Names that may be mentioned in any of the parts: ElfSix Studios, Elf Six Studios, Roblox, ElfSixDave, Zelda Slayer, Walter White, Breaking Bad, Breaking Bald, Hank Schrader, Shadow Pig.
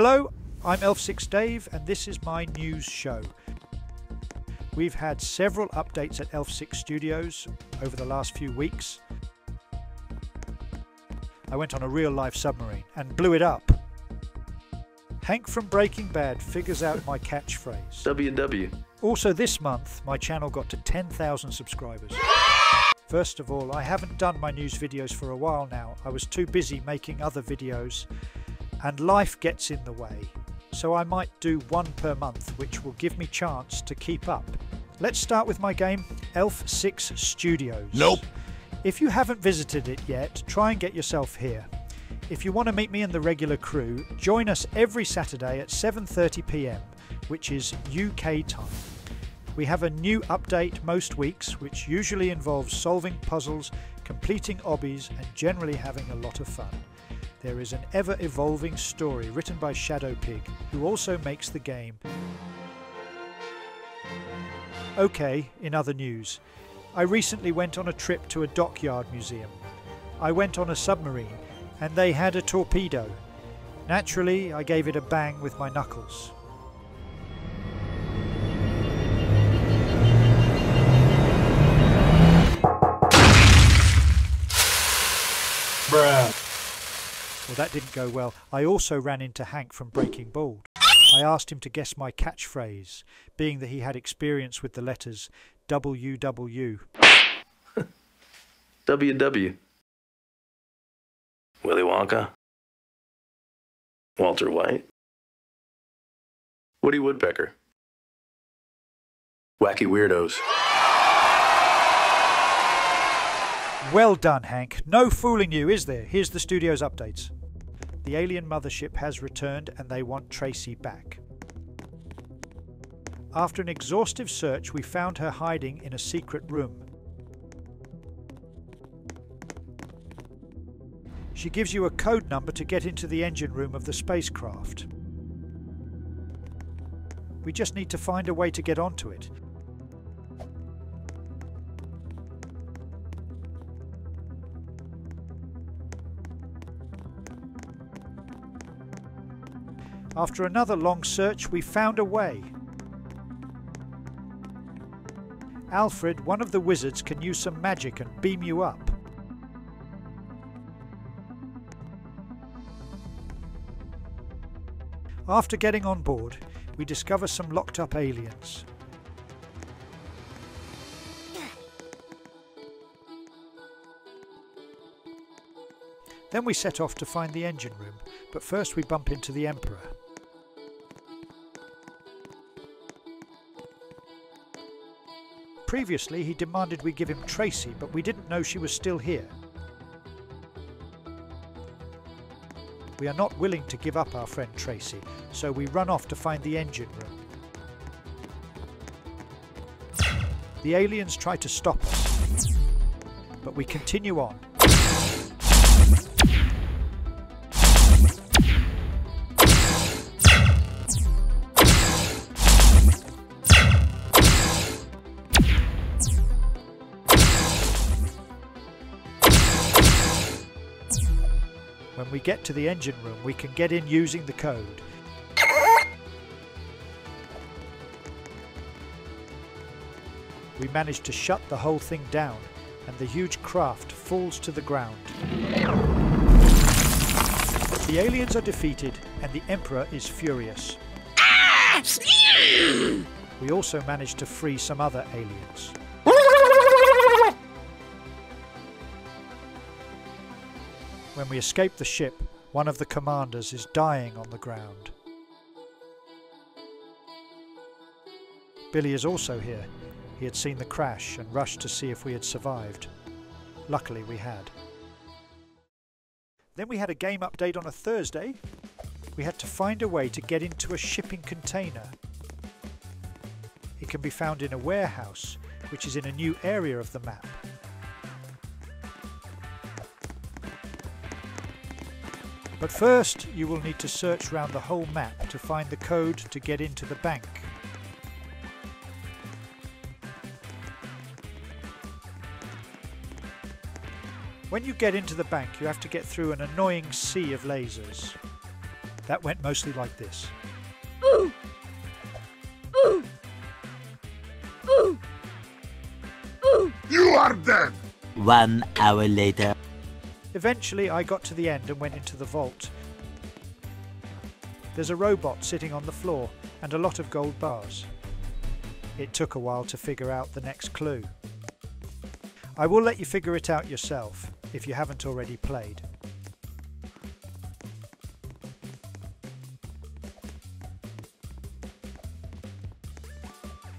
Hello, I'm Elf Six Dave and this is my news show. We've had several updates at Elf Six Studios over the last few weeks. I went on a real-life submarine and blew it up. Hank from Breaking Bad figures out my catchphrase. W&W. Also this month, my channel got to 10,000 subscribers. First of all, I haven't done my news videos for a while now. I was too busy making other videos and life gets in the way. So I might do one per month, which will give me chance to keep up. Let's start with my game, Elf Six Studios. Nope. If you haven't visited it yet, try and get yourself here. If you want to meet me and the regular crew, join us every Saturday at 7:30 p.m, which is UK time. We have a new update most weeks, which usually involves solving puzzles, completing obbies, and generally having a lot of fun. There is an ever-evolving story written by Shadow Pig, who also makes the game. Okay, in other news, I recently went on a trip to a dockyard museum. I went on a submarine and they had a torpedo. Naturally, I gave it a bang with my knuckles. Bruh. Well, that didn't go well. I also ran into Hank from Breaking Bald. I asked him to guess my catchphrase, being that he had experience with the letters WW. WW. Willy Wonka. Walter White. Woody Woodpecker. Wacky Weirdos. Well done, Hank. No fooling you, is there? Here's the studio's updates. The alien mothership has returned and they want Tracy back. After an exhaustive search, we found her hiding in a secret room. She gives you a code number to get into the engine room of the spacecraft. We just need to find a way to get onto it. After another long search, we found a way. Alfred, one of the wizards, can use some magic and beam you up. After getting on board, we discover some locked up aliens. Then we set off to find the engine room, but first we bump into the Emperor. Previously, he demanded we give him Tracy, but we didn't know she was still here. We are not willing to give up our friend Tracy, so we run off to find the engine room. The aliens try to stop us, but we continue on. When we get to the engine room, we can get in using the code. We manage to shut the whole thing down, and the huge craft falls to the ground. The aliens are defeated, and the Emperor is furious. We also manage to free some other aliens. When we escape the ship, one of the commanders is dying on the ground. Billy is also here. He had seen the crash and rushed to see if we had survived. Luckily we had. Then we had a game update on a Thursday. We had to find a way to get into a shipping container. It can be found in a warehouse, which is in a new area of the map. But first, you will need to search around the whole map to find the code to get into the bank. When you get into the bank, you have to get through an annoying sea of lasers. that went mostly like this. Ooh! Ooh! Ooh! Ooh! You are dead! 1 hour later. Eventually I got to the end and went into the vault. There's a robot sitting on the floor and a lot of gold bars. It took a while to figure out the next clue. I will let you figure it out yourself if you haven't already played.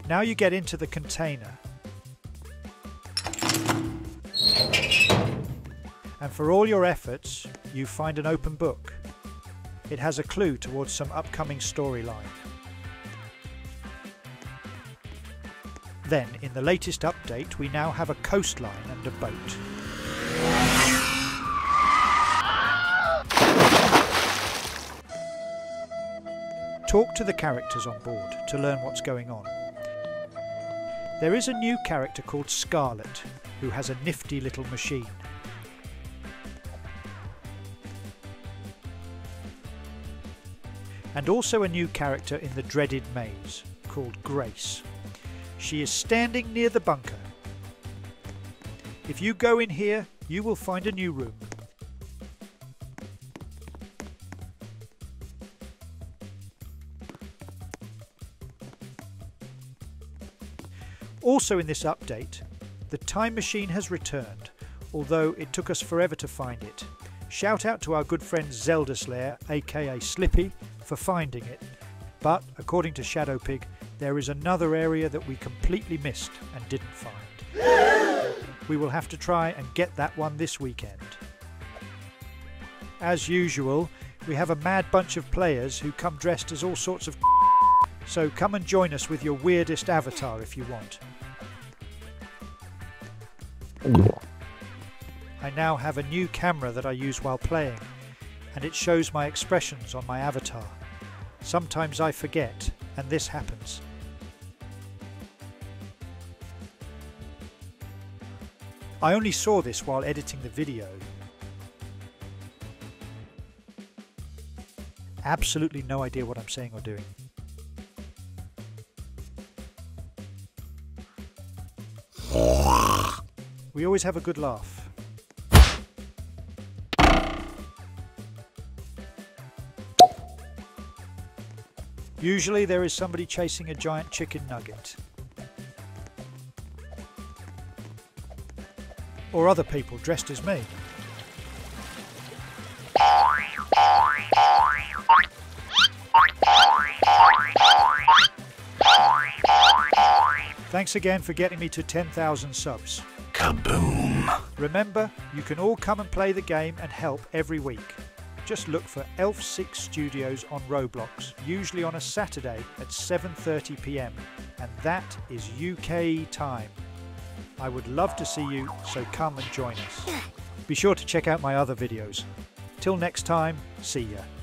Now you get into the container. And for all your efforts, you find an open book. It has a clue towards some upcoming storyline. Then, in the latest update, we now have a coastline and a boat. Talk to the characters on board to learn what's going on. There is a new character called Scarlet, who has a nifty little machine. And also a new character in the dreaded maze, called Grace. She is standing near the bunker. If you go in here, you will find a new room. Also in this update, the time machine has returned, although it took us forever to find it. Shout out to our good friend Zelda Slayer, aka Slippy, for finding it. But, according to Shadow Pig, there is another area that we completely missed and didn't find. We will have to try and get that one this weekend. As usual, we have a mad bunch of players who come dressed as all sorts of so come and join us with your weirdest avatar if you want. I now have a new camera that I use while playing, and it shows my expressions on my avatar. Sometimes I forget, and this happens. I only saw this while editing the video. Absolutely no idea what I'm saying or doing. We always have a good laugh. Usually there is somebody chasing a giant chicken nugget. Or other people dressed as me. Thanks again for getting me to 10,000 subs. Kaboom! Remember, you can all come and play the game and help every week. Just look for Elf 6 Studios on Roblox, usually on a Saturday at 7:30 p.m. and that is UK time. I would love to see you, so come and join us. Be sure to check out my other videos. Till next time, see ya.